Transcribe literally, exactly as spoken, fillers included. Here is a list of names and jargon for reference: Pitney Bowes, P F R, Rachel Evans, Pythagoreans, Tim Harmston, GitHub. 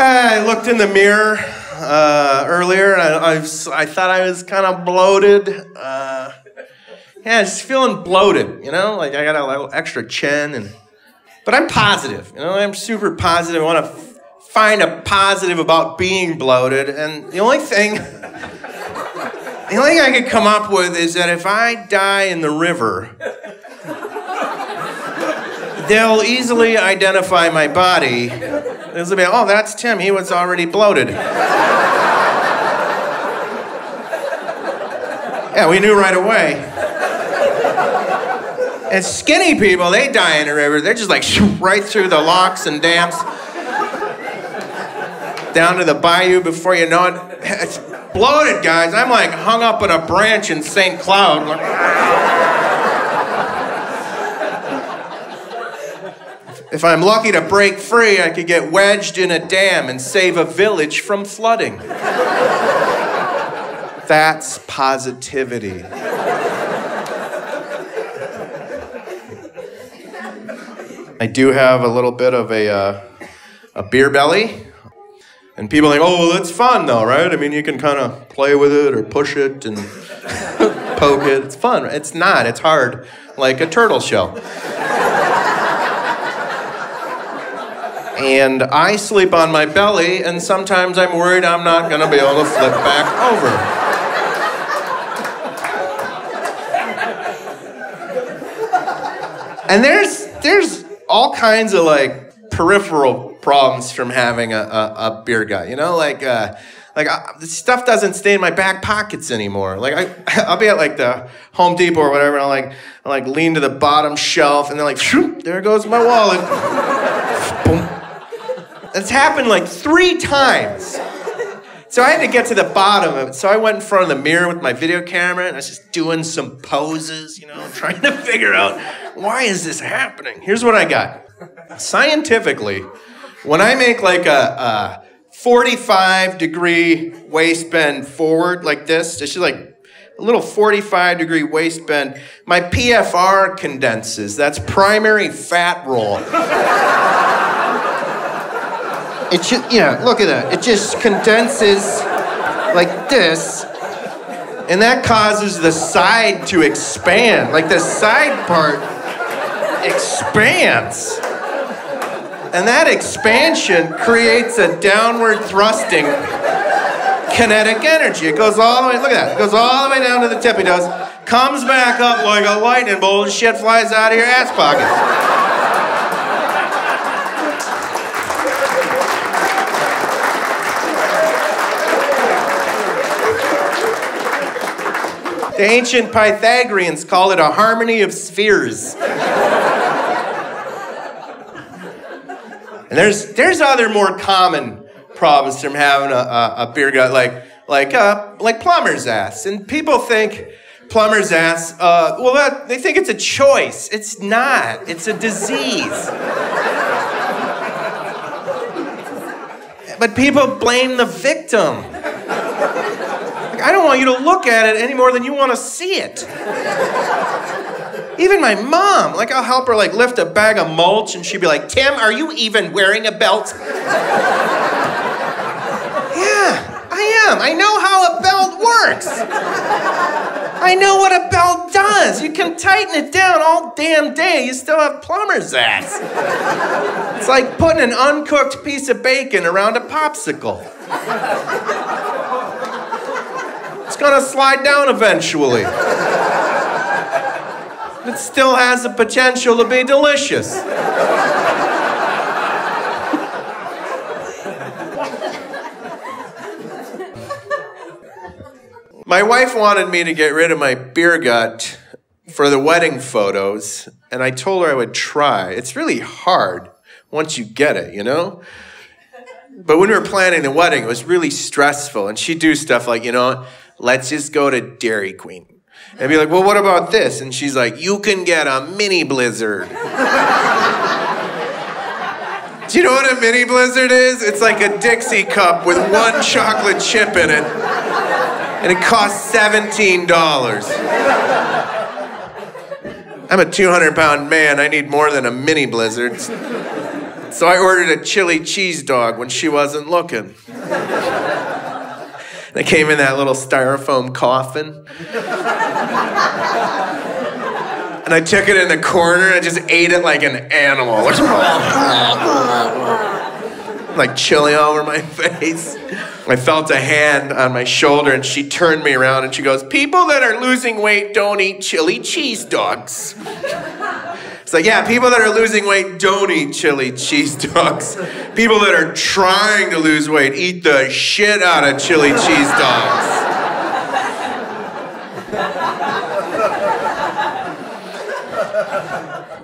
I looked in the mirror uh, earlier, and I, I, I thought I was kind of bloated. Uh, yeah, just feeling bloated, you know? Like, I got a little extra chin, and but I'm positive, you know? I'm super positive. I want to f find a positive about being bloated, and the only thing... the only thing I could come up with is that if I die in the river, they'll easily identify my body. They'll be, oh, that's Tim. He was already bloated. Yeah, we knew right away. And skinny people, they die in a river. They're just like right through the locks and dams, down to the bayou before you know it. It's bloated, guys. I'm like hung up on a branch in Saint Cloud. Like, if I'm lucky to break free, I could get wedged in a dam and save a village from flooding. That's positivity. I do have a little bit of a, uh, a beer belly. And people think, oh, well, it's fun though, right? I mean, you can kind of play with it or push it and poke it. It's fun. It's not. It's hard, like a turtle shell. And I sleep on my belly, and sometimes I'm worried I'm not going to be able to flip back over. And there's, there's all kinds of, like, peripheral problems from having a, a, a beer gut, you know? Like, uh, like I, stuff doesn't stay in my back pockets anymore. Like, I, I'll be at, like, the Home Depot or whatever, and I'll, like, I'll, like lean to the bottom shelf, and then, like, shoop, there goes my wallet. It's happened like three times. So I had to get to the bottom of it. So I went in front of the mirror with my video camera, and I was just doing some poses, you know, trying to figure out, why is this happening? Here's what I got. Scientifically, when I make like a, a forty-five degree waist bend forward like this, it's just like a little forty-five degree waist bend, my P F R condenses. That's primary fat roll. It just, you know, look at that. It just condenses like this, and that causes the side to expand. Like the side part expands. And that expansion creates a downward thrusting kinetic energy. It goes all the way, look at that. It goes all the way down to the tippy toes, comes back up like a lightning bolt, and shit flies out of your ass pockets. The ancient Pythagoreans called it a harmony of spheres. And there's, there's other more common problems from having a, a, a beer gut, like, like, uh, like plumber's ass. And people think plumber's ass, uh, well, that, they think it's a choice. It's not. It's a disease. But people blame the victim. I don't want you to look at it any more than you want to see it. Even my mom, like I'll help her like lift a bag of mulch and she'd be like, Tim, are you even wearing a belt? Yeah, I am. I know how a belt works. I know what a belt does. You can tighten it down all damn day. You still have plumber's ass. It's like putting an uncooked piece of bacon around a popsicle. Gonna slide down eventually. It still has the potential to be delicious. My wife wanted me to get rid of my beer gut for the wedding photos, and I told her I would try. It's really hard once you get it, you know? But when we were planning the wedding, it was really stressful, and she'd do stuff like, you know, let's just go to Dairy Queen. And be like, well, what about this? And she's like, you can get a mini blizzard. Do you know what a mini blizzard is? It's like a Dixie cup with one chocolate chip in it. And it costs seventeen dollars. I'm a two hundred pound man. I need more than a mini blizzard. So I ordered a chili cheese dog when she wasn't looking. They came in that little styrofoam coffin. And I took it in the corner and I just ate it like an animal. Like chili all over my face. I felt a hand on my shoulder and she turned me around and she goes, "People that are losing weight don't eat chili cheese dogs." It's like, yeah, people that are losing weight don't eat chili cheese dogs. People that are trying to lose weight eat the shit out of chili cheese dogs.